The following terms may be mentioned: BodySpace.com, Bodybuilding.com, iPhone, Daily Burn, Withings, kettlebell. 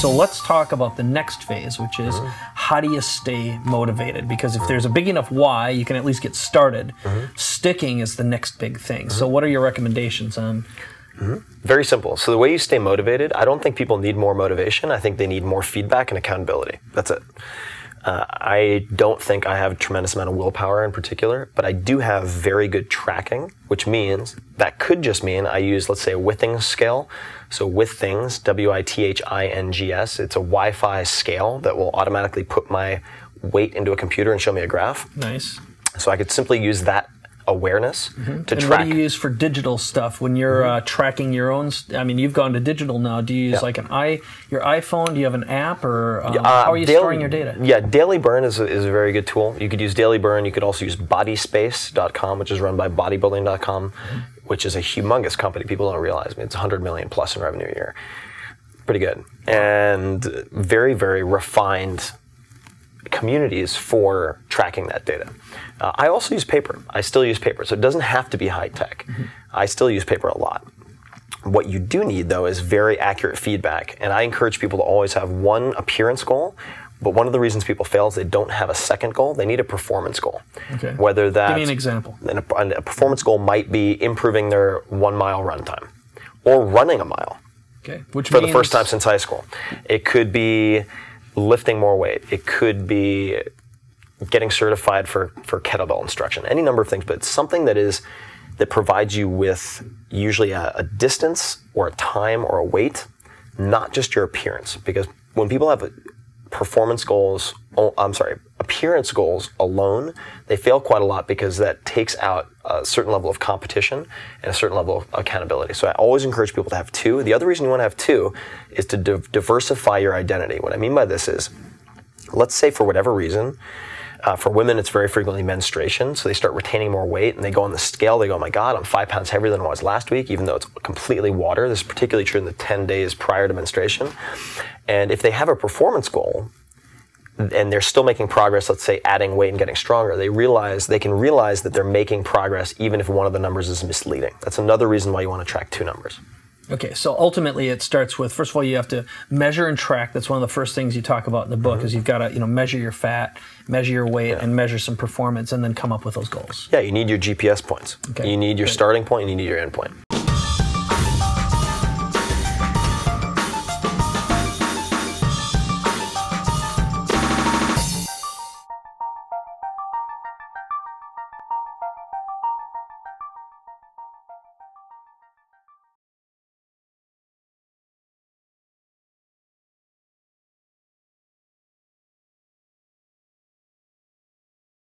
So let's talk about the next phase, which is how do you stay motivated? Because if there's a big enough why, you can at least get started. Sticking is the next big thing. So what are your recommendations on... Very simple. So the way you stay motivated, I don't think people need more motivation. I think they need more feedback and accountability. That's it. I don't think I have a tremendous amount of willpower in particular, but I do have very good tracking, which means that could just mean I use, let's say, a Withings scale. So Withings, W-I-T-H-I-N-G-S. It's a Wi-Fi scale that will automatically put my weight into a computer and show me a graph. Nice. So I could simply use that awareness to track. And what do you use for digital stuff when you're tracking your own? I mean, you've gone to digital now. Do you use like your iPhone? Do you have an app, or how are you storing your data? Yeah, Daily Burn is a very good tool. You could use Daily Burn. You could also use BodySpace.com, which is run by Bodybuilding.com, which is a humongous company. People don't realize. I mean, it's 100 million plus in revenue a year. Pretty good. And very, very refined communities for tracking that data. I also use paper. I still use paper, so it doesn't have to be high tech. I still use paper a lot. What you do need, though, is very accurate feedback, and I encourage people to always have one appearance goal, but one of the reasons people fail is they don't have a second goal. They need a performance goal. Okay. Whether that's... Give me an example. A performance goal might be improving their 1 mile run time or running a mile for the first time since high school. It could be lifting more weight. It could be getting certified for kettlebell instruction. Any number of things, but something that provides you with usually a distance or a time or a weight, not just your appearance. Because when people have appearance goals alone, they fail quite a lot because that takes out a certain level of competition and a certain level of accountability. So I always encourage people to have two. The other reason you want to have two is to diversify your identity. What I mean by this is, let's say for whatever reason, for women it's very frequently menstruation, so they start retaining more weight and they go on the scale, they go, oh my God, I'm 5 pounds heavier than I was last week, even though it's completely water. This is particularly true in the 10 days prior to menstruation. And if they have a performance goal, and they're still making progress, let's say adding weight and getting stronger, they can realize that they're making progress even if one of the numbers is misleading. That's another reason why you want to track two numbers. Okay, so ultimately it starts with, first of all, you have to measure and track. That's one of the first things you talk about in the book, is you've got to measure your fat, measure your weight, and measure some performance, and then come up with those goals. Yeah, you need your GPS points. Okay. You need your starting point, you need your end point.